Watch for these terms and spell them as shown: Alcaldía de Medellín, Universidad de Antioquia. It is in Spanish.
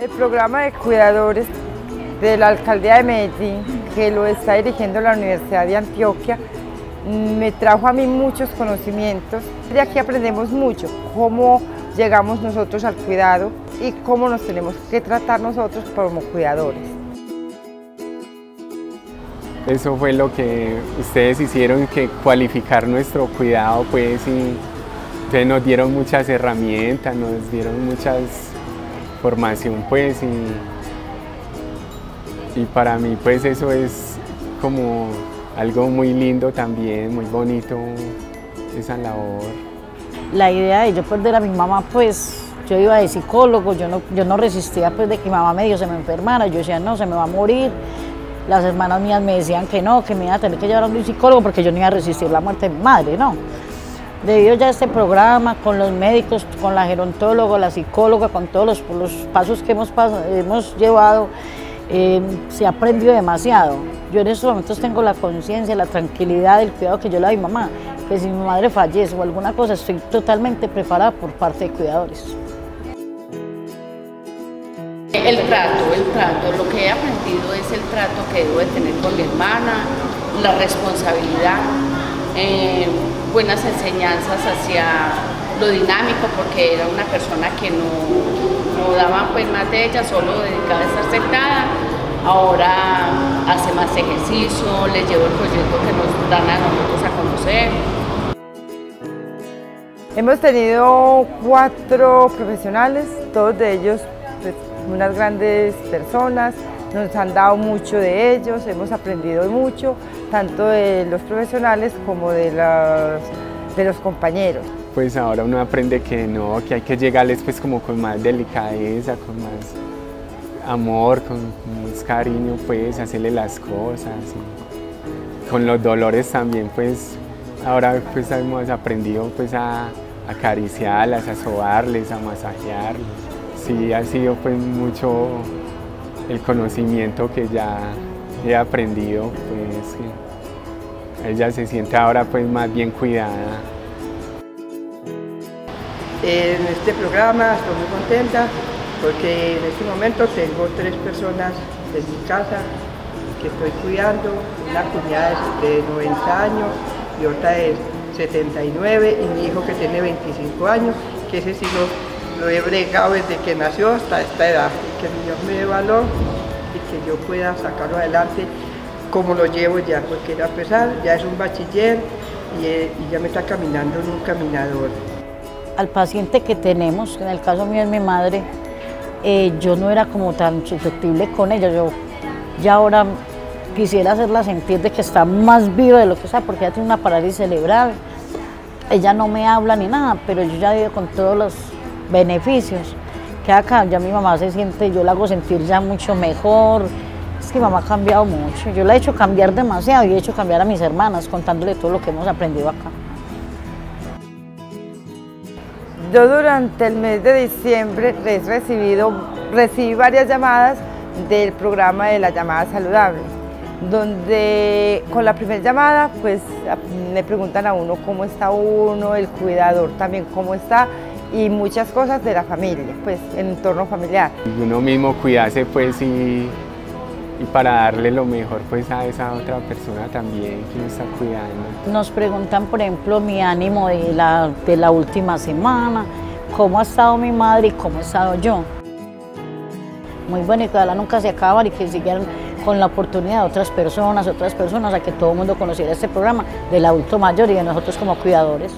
El programa de cuidadores de la Alcaldía de Medellín, que lo está dirigiendo la Universidad de Antioquia, me trajo a mí muchos conocimientos. De aquí aprendemos mucho, cómo llegamos nosotros al cuidado y cómo nos tenemos que tratar nosotros como cuidadores. Eso fue lo que ustedes hicieron, que cualificar nuestro cuidado, pues, y nos dieron muchas herramientas, nos dieron mucha formación, pues, y para mí, pues, eso es como algo muy lindo también, muy bonito, esa labor. La idea de yo perder a mi mamá, pues, yo iba de psicólogo, yo no resistía, pues, de que mi mamá medio se me enfermara, yo decía, no, se me va a morir. Las hermanas mías me decían que no, que me iba a tener que llevar a un psicólogo porque yo no iba a resistir la muerte de mi madre, no. Debido ya a este programa, con los médicos, con la gerontóloga, la psicóloga, con todos los pasos que hemos llevado, se ha aprendido demasiado. Yo en estos momentos tengo la conciencia, la tranquilidad, el cuidado que yo le doy a mi mamá, que si mi madre fallece o alguna cosa, estoy totalmente preparada por parte de cuidadores. El trato, lo que he aprendido es el trato que debo de tener con mi hermana, la responsabilidad, buenas enseñanzas hacia lo dinámico, porque era una persona que no daba, pues, más de ella, solo dedicada a estar sentada. Ahora hace más ejercicio, le llevo el proyecto que nos dan a nosotros a conocer. Hemos tenido 4 profesionales, todos de ellos, pues, unas grandes personas, nos han dado mucho de ellos, hemos aprendido mucho, tanto de los profesionales como de los compañeros. Pues ahora uno aprende que no, que hay que llegarles, pues, como con más delicadeza, con más amor, con más cariño, pues, hacerle las cosas. Y con los dolores también, pues, ahora, pues, hemos aprendido, pues, a acariciarlas, a sobarles, a masajearles. Sí, ha sido, pues, mucho el conocimiento que ya he aprendido, pues, que ella se siente ahora, pues, más bien cuidada. En este programa estoy muy contenta porque en este momento tengo 3 personas en mi casa que estoy cuidando, una cuñada de 90 años y otra de 79 y mi hijo que tiene 25 años, que ese sí lo he bregado desde que nació hasta esta edad, y que Dios me dé valor y que yo pueda sacarlo adelante como lo llevo ya, porque a pesar ya es un bachiller y ya me está caminando en un caminador. Al paciente que tenemos, en el caso mío es mi madre, yo no era como tan susceptible con ella, yo ya ahora quisiera hacerla sentir de que está más viva de lo que está, porque ella tiene una parálisis cerebral, ella no me habla ni nada, pero yo ya vivo con todos los beneficios que acá ya mi mamá se siente, yo la hago sentir ya mucho mejor. Es que mi mamá ha cambiado mucho, yo la he hecho cambiar demasiado y he hecho cambiar a mis hermanas contándole todo lo que hemos aprendido acá. Yo durante el mes de diciembre recibí varias llamadas del programa de la llamada saludable, donde con la primera llamada, pues, me preguntan a uno cómo está uno, el cuidador también cómo está, y muchas cosas de la familia, pues, el entorno familiar. Uno mismo cuidarse, pues, y para darle lo mejor, pues, a esa otra persona también que nos está cuidando. Nos preguntan, por ejemplo, mi ánimo de la última semana, cómo ha estado mi madre y cómo he estado yo. Muy bueno, y que ojalá nunca se acaban y que sigan con la oportunidad de otras personas, a que todo el mundo conociera este programa del adulto mayor y de nosotros como cuidadores.